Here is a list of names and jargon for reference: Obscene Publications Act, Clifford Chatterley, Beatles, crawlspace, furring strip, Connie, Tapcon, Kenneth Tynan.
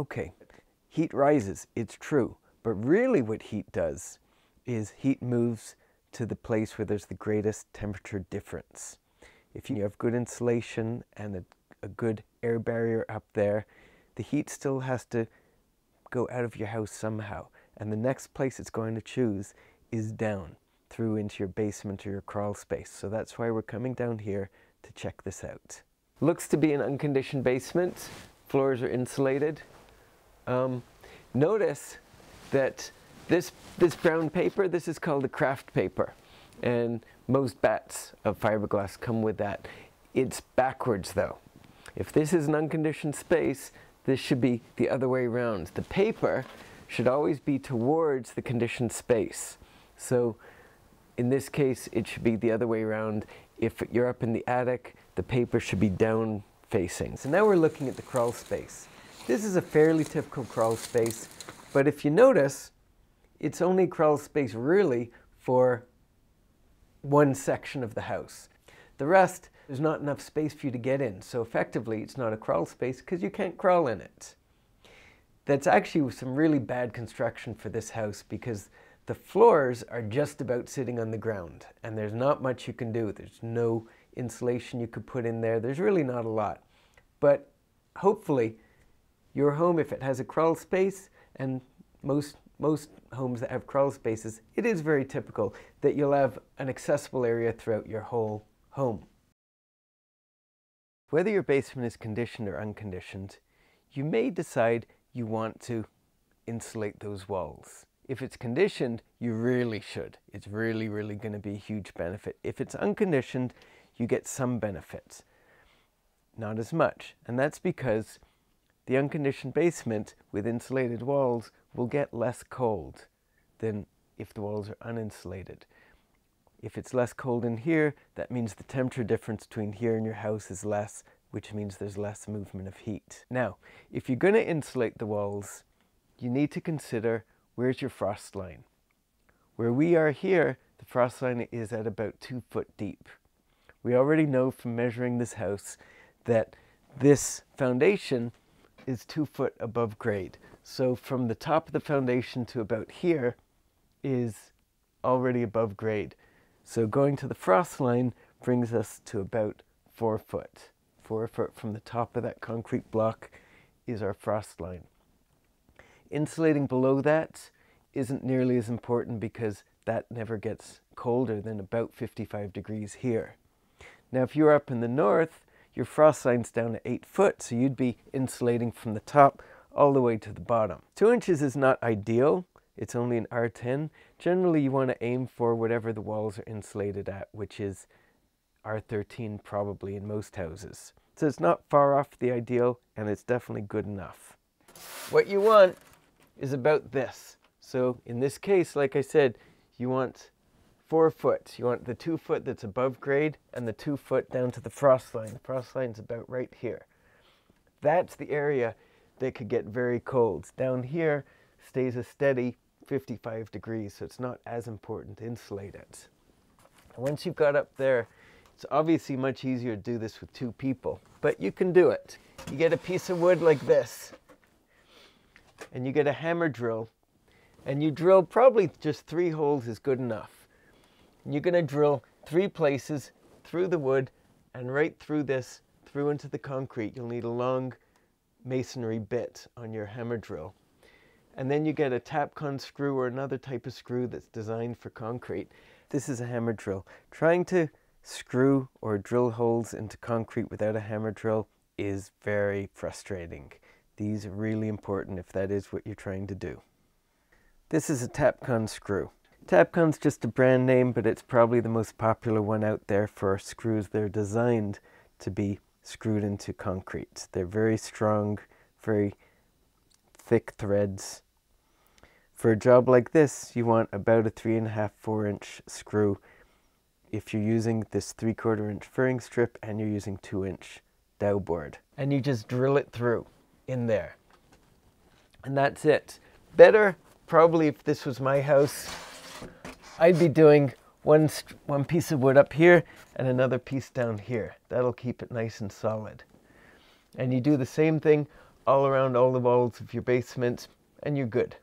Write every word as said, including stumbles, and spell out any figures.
okay, heat rises, it's true, but really what heat does is heat moves to the place where there's the greatest temperature difference. If you have good insulation and a, a good air barrier up there, the heat still has to go out of your house somehow, and the next place it's going to choose is down through into your basement or your crawl space. So that's why we're coming down here to check this out. Looks to be an unconditioned basement. Floors are insulated. Um, notice that this, this brown paper, this is called a craft paper, and most bats of fiberglass come with that. It's backwards though. If this is an unconditioned space, this should be the other way around. The paper should always be towards the conditioned space. So in this case, it should be the other way around. If you're up in the attic, the paper should be down facing. So now we're looking at the crawl space. This is a fairly typical crawl space, but if you notice, it's only crawl space really for one section of the house. The rest, there's not enough space for you to get in, so effectively it's not a crawl space because you can't crawl in it. That's actually some really bad construction for this house because the floors are just about sitting on the ground and there's not much you can do. There's no insulation you could put in there. There's really not a lot. But hopefully your home, if it has a crawl space, and most Most homes that have crawl spaces, it is very typical that you'll have an accessible area throughout your whole home. Whether your basement is conditioned or unconditioned, you may decide you want to insulate those walls. If it's conditioned, you really should. It's really, really going to be a huge benefit. If it's unconditioned, you get some benefits. Not as much. And that's because the unconditioned basement with insulated walls will get less cold than if the walls are uninsulated. If it's less cold in here, that means the temperature difference between here and your house is less, which means there's less movement of heat. Now, if you're going to insulate the walls, you need to consider, where's your frost line? Where we are here, the frost line is at about two foot deep. We already know from measuring this house that this foundation is two foot above grade. So from the top of the foundation to about here is already above grade. So going to the frost line brings us to about four foot. Four foot from the top of that concrete block is our frost line. Insulating below that isn't nearly as important because that never gets colder than about fifty-five degrees here. Now if you're up in the north, your frost line's down at eight foot, so you'd be insulating from the top all the way to the bottom. Two inches is not ideal. It's only an R ten. Generally, you want to aim for whatever the walls are insulated at, which is R thirteen probably in most houses. So it's not far off the ideal, and it's definitely good enough. What you want is about this. So in this case, like I said, you want four foot. You want the two foot that's above grade and the two foot down to the frost line. The frost line's about right here. That's the area that could get very cold. Down here stays a steady fifty-five degrees, so it's not as important to insulate it. And once you've got up there, it's obviously much easier to do this with two people, but you can do it. You get a piece of wood like this, and you get a hammer drill, and you drill probably just three holes is good enough. You're going to drill three places through the wood and right through this, through into the concrete. You'll need a long masonry bit on your hammer drill. And then you get a Tapcon screw or another type of screw that's designed for concrete. This is a hammer drill. Trying to screw or drill holes into concrete without a hammer drill is very frustrating. These are really important if that is what you're trying to do. This is a Tapcon screw. Tapcon's just a brand name, but it's probably the most popular one out there for screws that are designed to be screwed into concrete. They're very strong, very thick threads. For a job like this, you want about a three and a half, four inch screw if you're using this three quarter inch furring strip and you're using two inch dowel board. And you just drill it through in there. And that's it. Better, probably if this was my house, I'd be doing one, one piece of wood up here and another piece down here. That'll keep it nice and solid. And you do the same thing all around all the walls of your basement, and you're good.